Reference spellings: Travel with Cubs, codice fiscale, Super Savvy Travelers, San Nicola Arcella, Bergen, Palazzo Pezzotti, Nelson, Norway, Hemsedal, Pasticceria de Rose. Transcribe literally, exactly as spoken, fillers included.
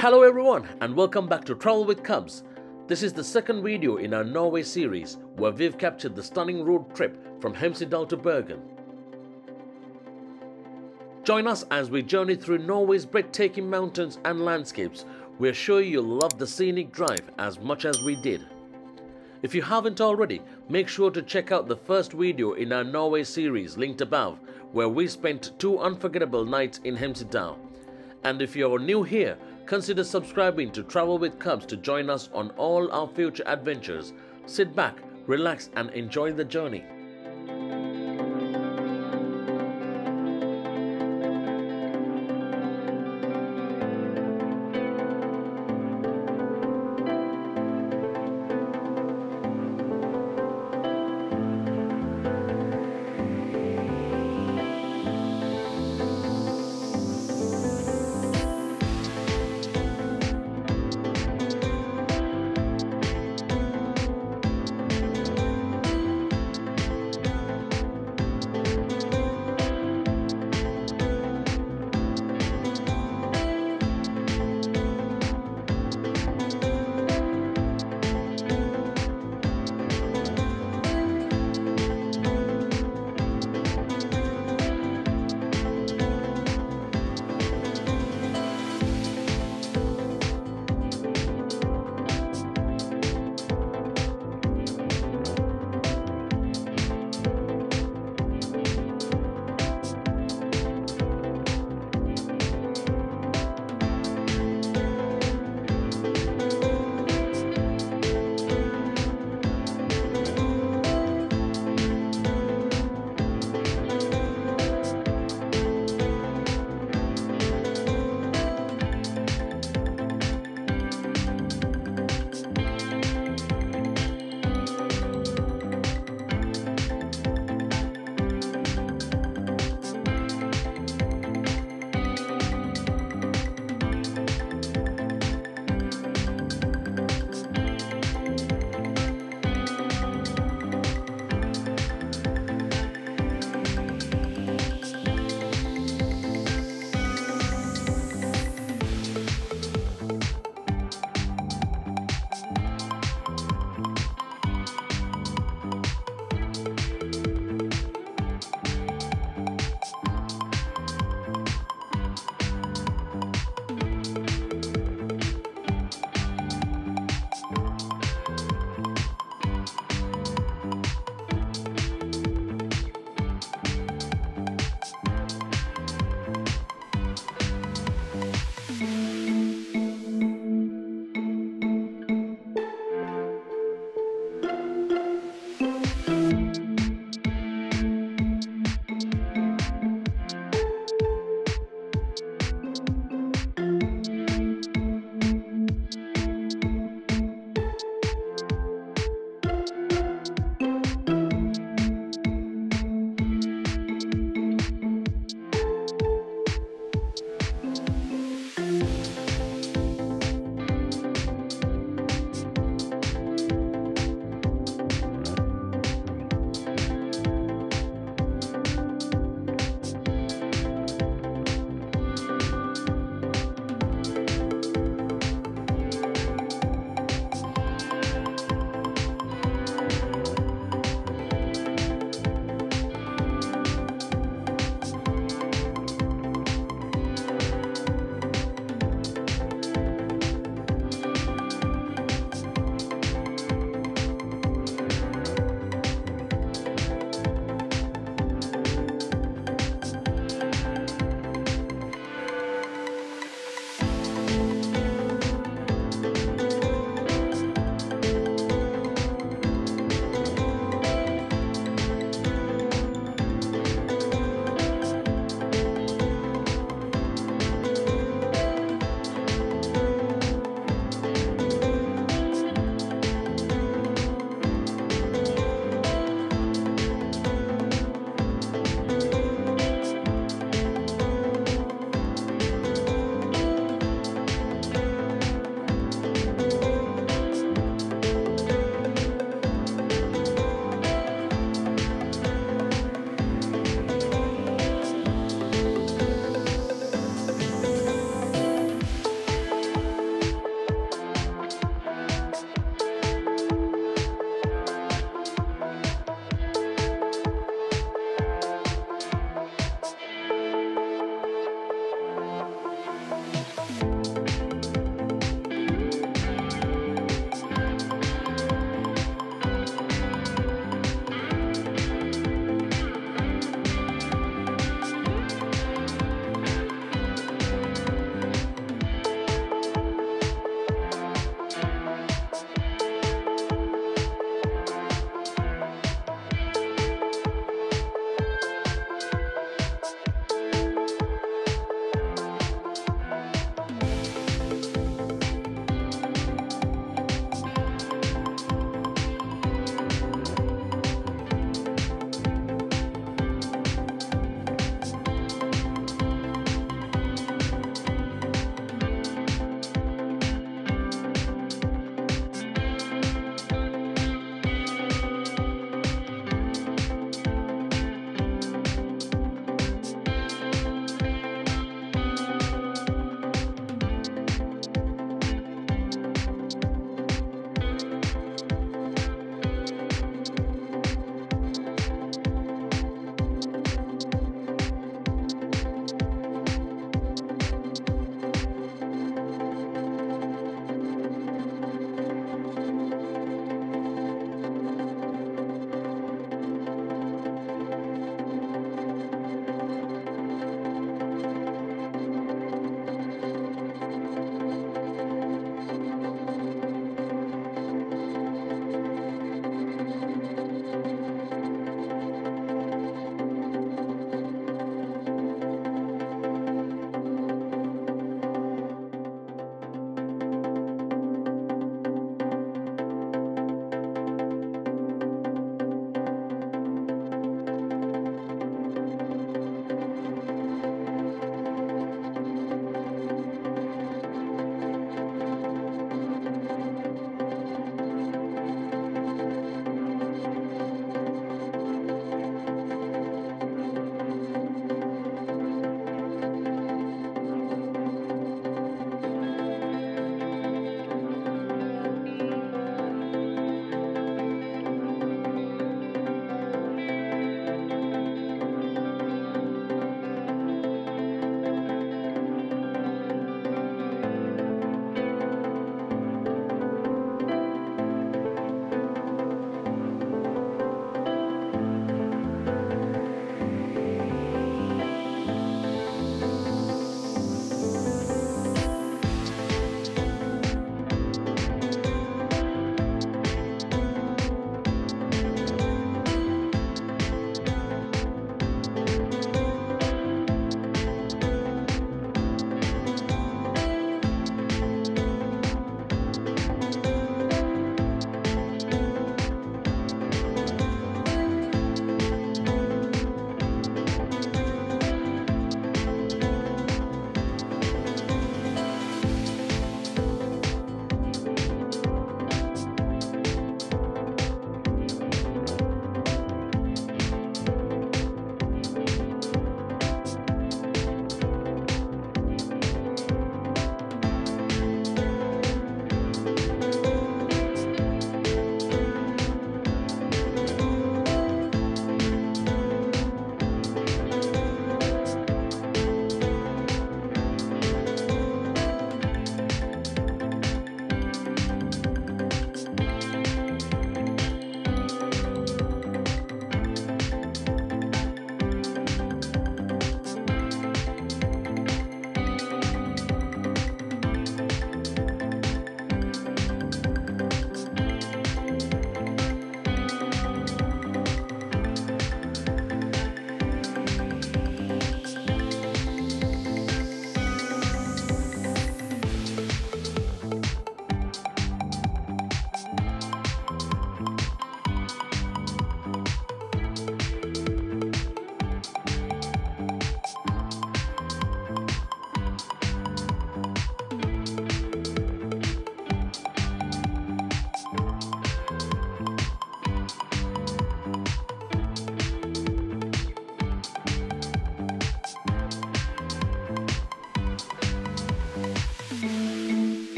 Hello everyone and welcome back to Travel with Cubs. This is the second video in our Norway series where we've captured the stunning road trip from Hemsedal to Bergen. Join us as we journey through Norway's breathtaking mountains and landscapes. We're sure you'll love the scenic drive as much as we did. If you haven't already, make sure to check out the first video in our Norway series linked above, where we spent two unforgettable nights in Hemsedal. And if you're new here, consider subscribing to Travel with Cubs to join us on all our future adventures. Sit back, relax and enjoy the journey.